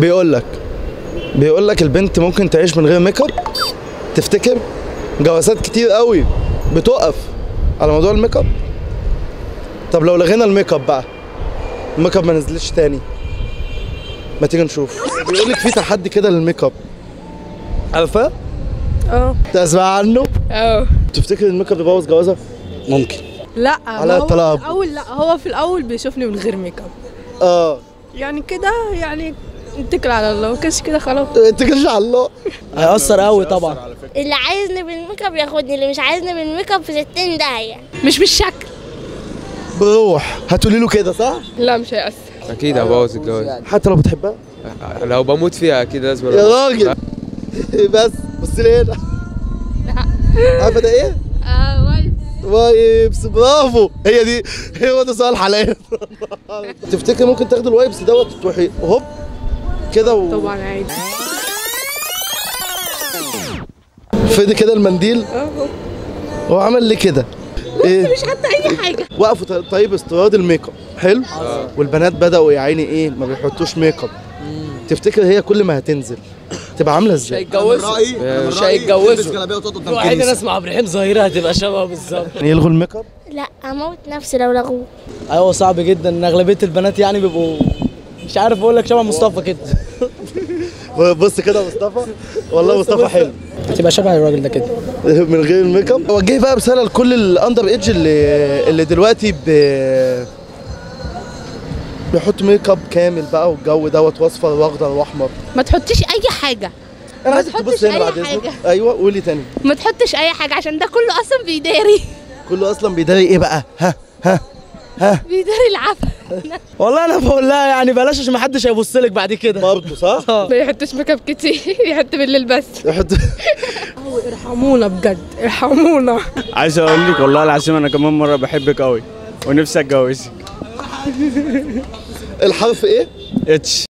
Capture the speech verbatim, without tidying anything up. بيقول لك بيقول لك البنت ممكن تعيش من غير ميك اب. تفتكر جوازات كتير قوي بتقف على موضوع الميك اب؟ طب لو لغينا الميك اب بقى، الميك اب ما نزلتش تاني، ما تيجي نشوف. بيقول لك في تحدي كده للميك اب، عارفه؟ اه تسمع عنه؟ اه. تفتكر الميك اب يبوظ جوازها؟ ممكن. لا على هو في الاول، لا هو في الاول بيشوفني من غير ميك اب. اه يعني كده، يعني اتكل على الله، ما كانش كده خلاص. اتكلش على الله. هيأثر قوي طبعا. اللي عايزني بالميك اب ياخدني، اللي مش عايزني بالميك اب في ستين داهيه. مش بالشكل، بروح. هتقولي له كده صح؟ لا مش هيأثر. اكيد هبوظ الجواز يعني. حتى لو بتحبها؟ لو بموت فيها اكيد لازم. يا راجل بس بصي لي هنا. عارفه ده ايه؟ اه وايبس. وايبس، برافو، هي دي، هو ده سؤال حلال. تفتكري ممكن تاخدي الوايبس دوت وتروحي هوب كده و... طبعا عادي. فدي كده المنديل اهو، هو عمل ليه كده؟ ايه؟ مش حتى اي حاجه. وقفوا طيب استيراد الميك اب، حلو؟ آه. والبنات بداوا يا عيني ايه، ما بيحطوش ميك اب. تفتكر هي كل ما هتنزل تبقى عامله ازاي؟ هيتجوزوا، مش هيتجوزوا. وعايز انا اسمع ابراهيم ظاهرها هتبقى شبهه بالظبط. يلغوا الميك اب؟ لا اموت نفسي لو لغوه. ايوه صعب جدا، ان اغلبيه البنات يعني بيبقوا مش عارف اقول لك شبه مصطفى كده. بص كده مصطفى، والله مصطفى حلو. هتبقى شبه الراجل ده كده من غير الميك اب. وجه بقى رساله لكل الاندر ايدج اللي اللي دلوقتي ب بيحط ميك اب كامل بقى والجو دوت، واصفر واخضر واحمر. ما تحطيش اي حاجه. انا عايزك تبص هنا بعد اذنك. ايوه قولي تاني. ما تحطش اي حاجه، عشان ده كله اصلا بيداري. كله اصلا بيداري ايه بقى؟ ها ها ها، بيداري العفن. والله انا بقول لها يعني بلاش، عشان ما حدش هيبص لك بعد كده برضه، صح؟ ما يحطش ميك اب كتير، يحط بالليل بس. يحط ارحمونا بجد، ارحمونا. عايز اقول لك والله العظيم انا كمان مره بحبك قوي ونفسي اتجوزك. الحرف ايه؟ اتش.